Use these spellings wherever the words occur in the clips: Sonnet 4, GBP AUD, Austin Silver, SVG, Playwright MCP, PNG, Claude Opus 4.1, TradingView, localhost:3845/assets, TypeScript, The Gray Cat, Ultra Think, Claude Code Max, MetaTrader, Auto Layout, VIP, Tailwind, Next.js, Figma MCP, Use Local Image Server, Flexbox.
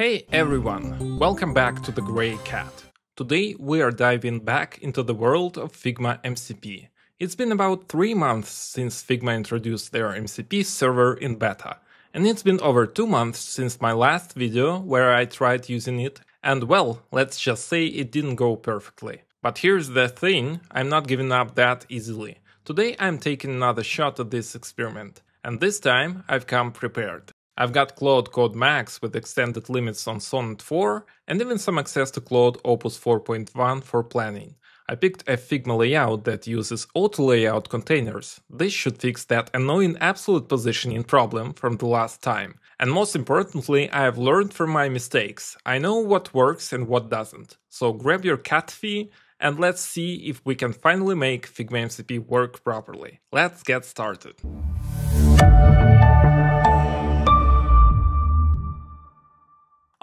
Hey everyone, welcome back to The Gray Cat. Today we are diving back into the world of Figma MCP. It's been about 3 months since Figma introduced their MCP server in beta, and it's been over 2 months since my last video where I tried using it, and well, let's just say it didn't go perfectly. But here's the thing, I'm not giving up that easily. Today I'm taking another shot at this experiment, and this time I've come prepared. I've got Claude Code Max with extended limits on Sonnet 4, and even some access to Claude Opus 4.1 for planning. I picked a Figma layout that uses auto-layout containers. This should fix that annoying absolute positioning problem from the last time. And most importantly, I have learned from my mistakes. I know what works and what doesn't. So grab your cat fee and let's see if we can finally make Figma MCP work properly. Let's get started.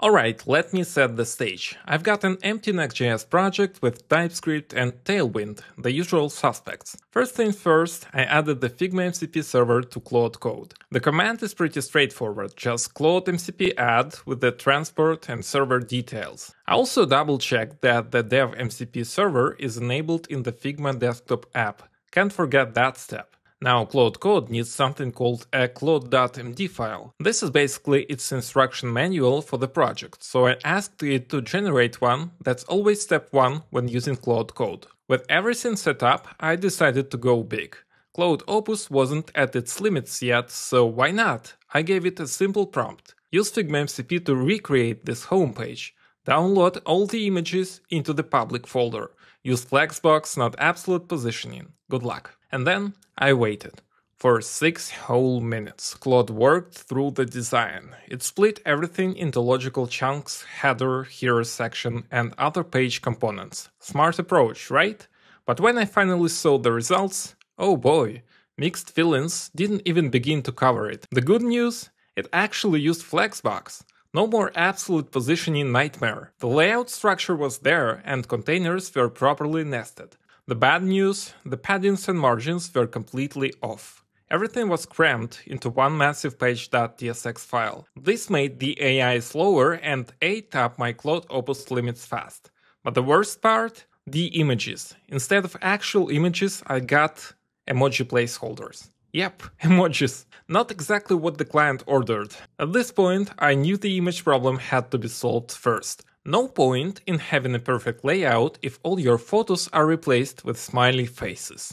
Alright, let me set the stage. I've got an empty Next.js project with TypeScript and Tailwind, the usual suspects. First things first, I added the Figma MCP server to Claude Code. The command is pretty straightforward, just Claude MCP add with the transport and server details. I also double-checked that the dev MCP server is enabled in the Figma desktop app. Can't forget that step. Now Claude Code needs something called a claude.md file. This is basically its instruction manual for the project, so I asked it to generate one. That's always step 1 when using Claude Code. With everything set up, I decided to go big. Claude Opus wasn't at its limits yet, so why not? I gave it a simple prompt. Use Figma MCP to recreate this homepage. Download all the images into the public folder. Use Flexbox, not absolute positioning. Good luck. And then I waited. For 6 whole minutes, Claude worked through the design. It split everything into logical chunks, header, hero section, and other page components. Smart approach, right? But when I finally saw the results, oh boy, mixed feelings didn't even begin to cover it. The good news? It actually used Flexbox. No more absolute positioning nightmare. The layout structure was there, and containers were properly nested. The bad news, the paddings and margins were completely off. Everything was crammed into one massive page.tsx file. This made the AI slower and ate up my Claude Opus limits fast. But the worst part? The images. Instead of actual images, I got emoji placeholders. Yep, emojis. Not exactly what the client ordered. At this point, I knew the image problem had to be solved first. No point in having a perfect layout if all your photos are replaced with smiley faces.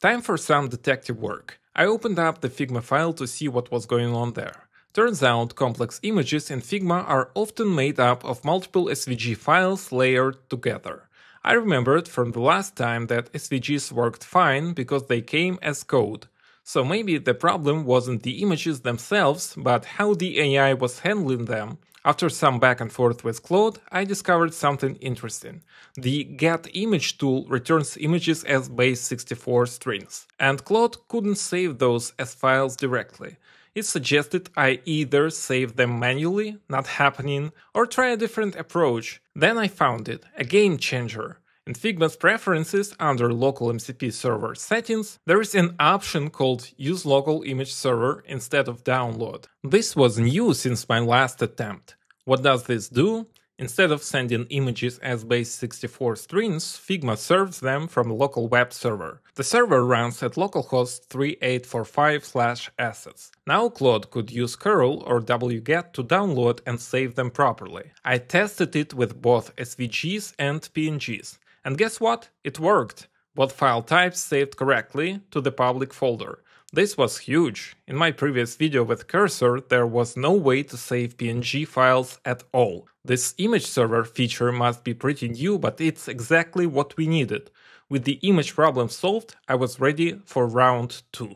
Time for some detective work. I opened up the Figma file to see what was going on there. Turns out, complex images in Figma are often made up of multiple SVG files layered together. I remembered from the last time that SVGs worked fine because they came as code. So maybe the problem wasn't the images themselves, but how the AI was handling them. After some back and forth with Claude, I discovered something interesting. The getImage tool returns images as base64 strings, and Claude couldn't save those as files directly. It suggested I either save them manually, not happening, or try a different approach. Then I found it, a game changer. In Figma's preferences under local MCP server settings, there is an option called Use Local Image Server instead of Download. This was new since my last attempt. What does this do? Instead of sending images as base64 strings, Figma serves them from a local web server. The server runs at localhost:3845/assets. Now Claude could use curl or wget to download and save them properly. I tested it with both SVGs and PNGs. And guess what? It worked. Both file types saved correctly to the public folder. This was huge. In my previous video with cursor, there was no way to save PNG files at all. This image server feature must be pretty new, but it's exactly what we needed. With the image problem solved, I was ready for round 2.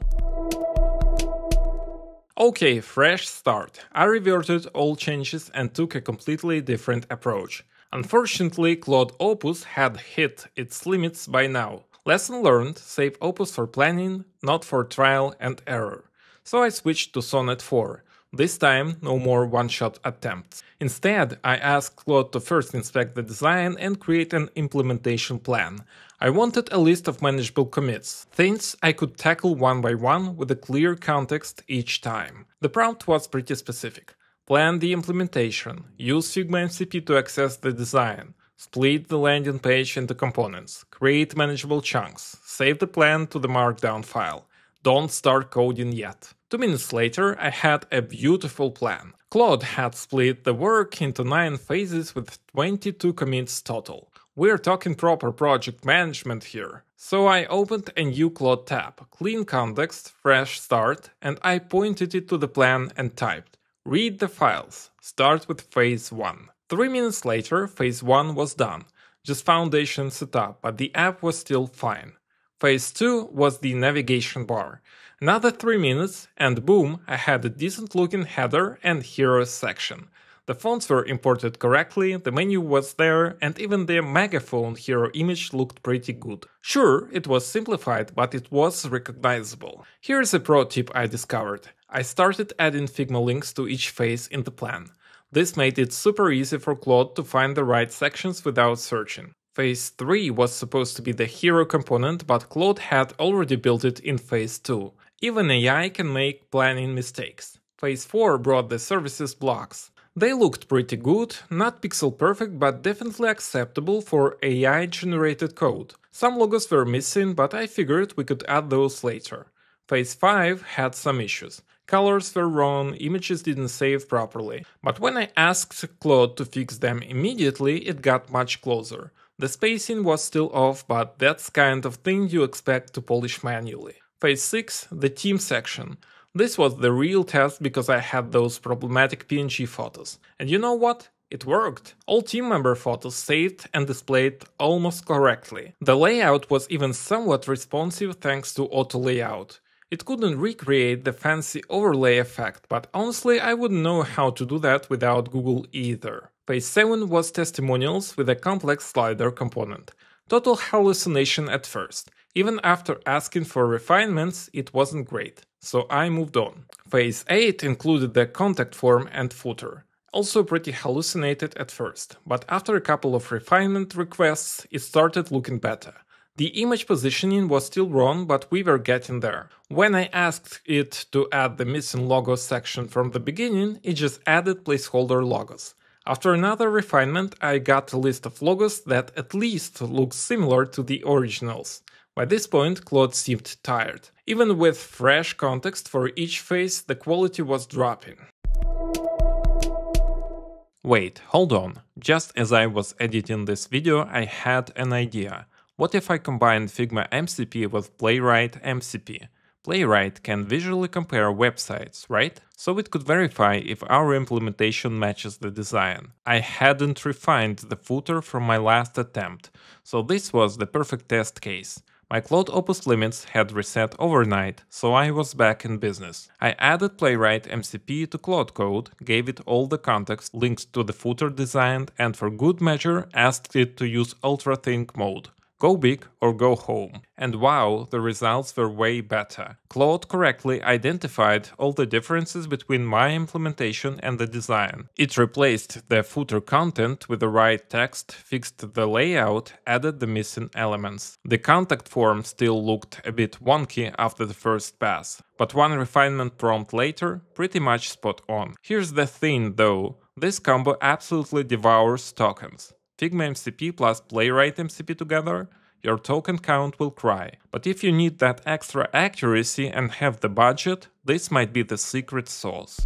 Okay, fresh start. I reverted all changes and took a completely different approach. Unfortunately, Claude Opus had hit its limits by now. Lesson learned, save Opus for planning, not for trial and error. So I switched to Sonnet 4. This time, no more one-shot attempts. Instead, I asked Claude to first inspect the design and create an implementation plan. I wanted a list of manageable commits, things I could tackle one by one with a clear context each time. The prompt was pretty specific. Plan the implementation, use Figma MCP to access the design, split the landing page into components, create manageable chunks, save the plan to the markdown file. Don't start coding yet. 2 minutes later, I had a beautiful plan. Claude had split the work into 9 phases with 22 commits total. We're talking proper project management here. So I opened a new Claude tab, clean context, fresh start, and I pointed it to the plan and typed, read the files, start with phase 1. 3 minutes later, phase 1 was done, just foundation setup, but the app was still fine. Phase 2 was the navigation bar. Another 3 minutes and boom, I had a decent looking header and hero section. The fonts were imported correctly, the menu was there, and even the megaphone hero image looked pretty good. Sure, it was simplified, but it was recognizable. Here's a pro tip I discovered. I started adding Figma links to each phase in the plan. This made it super easy for Claude to find the right sections without searching. Phase 3 was supposed to be the hero component, but Claude had already built it in Phase 2. Even AI can make planning mistakes. Phase 4 brought the services blocks. They looked pretty good, not pixel perfect, but definitely acceptable for AI-generated code. Some logos were missing, but I figured we could add those later. Phase 5 had some issues. Colors were wrong, images didn't save properly. But when I asked Claude to fix them immediately, it got much closer. The spacing was still off, but that's kind of thing you expect to polish manually. Phase 6, the team section. This was the real test because I had those problematic PNG photos. And you know what? It worked. All team member photos saved and displayed almost correctly. The layout was even somewhat responsive thanks to auto layout. It couldn't recreate the fancy overlay effect, but honestly I wouldn't know how to do that without Google either. Phase 7 was testimonials with a complex slider component. Total hallucination at first. Even after asking for refinements, it wasn't great. So I moved on. Phase 8 included the contact form and footer. Also pretty hallucinated at first, but after a couple of refinement requests, it started looking better. The image positioning was still wrong, but we were getting there. When I asked it to add the missing logos section from the beginning, it just added placeholder logos. After another refinement, I got a list of logos that at least looked similar to the originals. By this point, Claude seemed tired. Even with fresh context for each phase, the quality was dropping. Wait, hold on. Just as I was editing this video, I had an idea. What if I combined Figma MCP with Playwright MCP? Playwright can visually compare websites, right? So it could verify if our implementation matches the design. I hadn't refined the footer from my last attempt, so this was the perfect test case. My Claude Opus limits had reset overnight, so I was back in business. I added Playwright MCP to Claude Code, gave it all the context, linked to the footer designed, and for good measure asked it to use Ultra Think mode. Go big or go home. And wow, the results were way better. Claude correctly identified all the differences between my implementation and the design. It replaced the footer content with the right text, fixed the layout, added the missing elements. The contact form still looked a bit wonky after the first pass, but one refinement prompt later, pretty much spot on. Here's the thing though, this combo absolutely devours tokens. Figma MCP plus Playwright MCP together, your token count will cry. But if you need that extra accuracy and have the budget, this might be the secret sauce.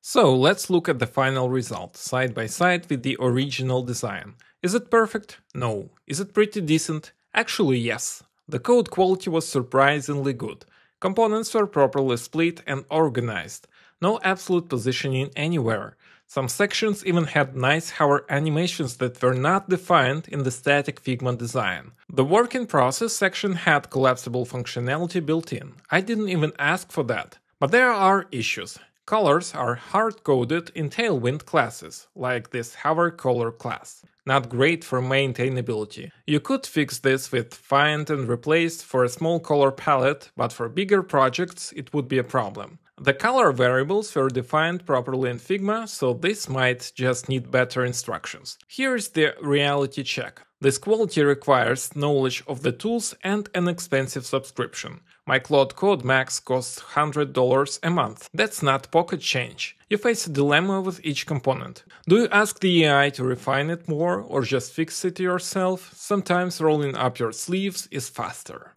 So let's look at the final result, side by side with the original design. Is it perfect? No. Is it pretty decent? Actually, yes. The code quality was surprisingly good. Components were properly split and organized. No absolute positioning anywhere. Some sections even had nice hover animations that were not defined in the static Figma design. The work in process section had collapsible functionality built in. I didn't even ask for that. But there are issues. Colors are hard-coded in Tailwind classes, like this hover color class. Not great for maintainability. You could fix this with find and replace for a small color palette, but for bigger projects it would be a problem. The color variables were defined properly in Figma, so this might just need better instructions. Here's the reality check. This quality requires knowledge of the tools and an expensive subscription. My Claude Code Max costs $100 a month. That's not pocket change. You face a dilemma with each component. Do you ask the AI to refine it more or just fix it yourself? Sometimes rolling up your sleeves is faster.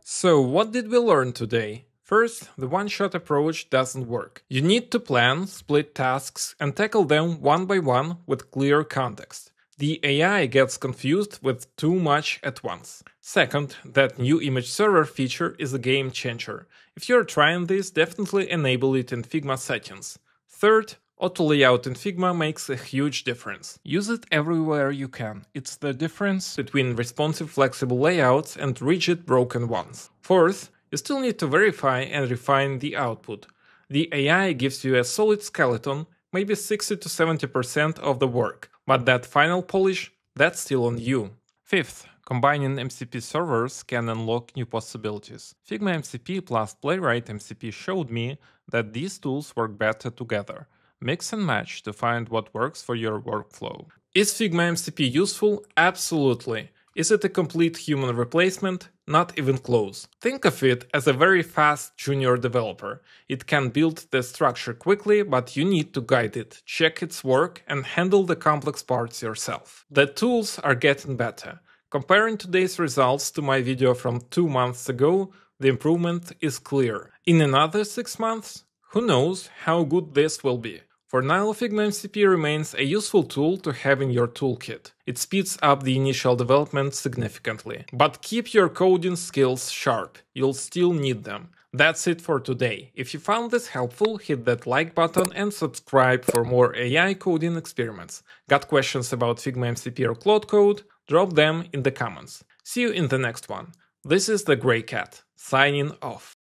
So what did we learn today? First, the one-shot approach doesn't work. You need to plan, split tasks, and tackle them one by one with clear context. The AI gets confused with too much at once. Second, that new image server feature is a game changer. If you're trying this, definitely enable it in Figma settings. Third, auto layout in Figma makes a huge difference. Use it everywhere you can. It's the difference between responsive flexible layouts and rigid broken ones. Fourth, you still need to verify and refine the output. The AI gives you a solid skeleton, maybe 60 to 70% of the work. But that final polish, that's still on you. Fifth, combining MCP servers can unlock new possibilities. Figma MCP plus Playwright MCP showed me that these tools work better together. Mix and match to find what works for your workflow. Is Figma MCP useful? Absolutely. Is it a complete human replacement? Not even close. Think of it as a very fast junior developer. It can build the structure quickly, but you need to guide it, check its work, and handle the complex parts yourself. The tools are getting better. Comparing today's results to my video from 2 months ago, the improvement is clear. In another 6 months, who knows how good this will be. For now, Figma MCP remains a useful tool to have in your toolkit. It speeds up the initial development significantly. But keep your coding skills sharp, you'll still need them. That's it for today. If you found this helpful, hit that like button and subscribe for more AI coding experiments. Got questions about Figma MCP or Claude Code? Drop them in the comments. See you in the next one. This is The Gray Cat, signing off.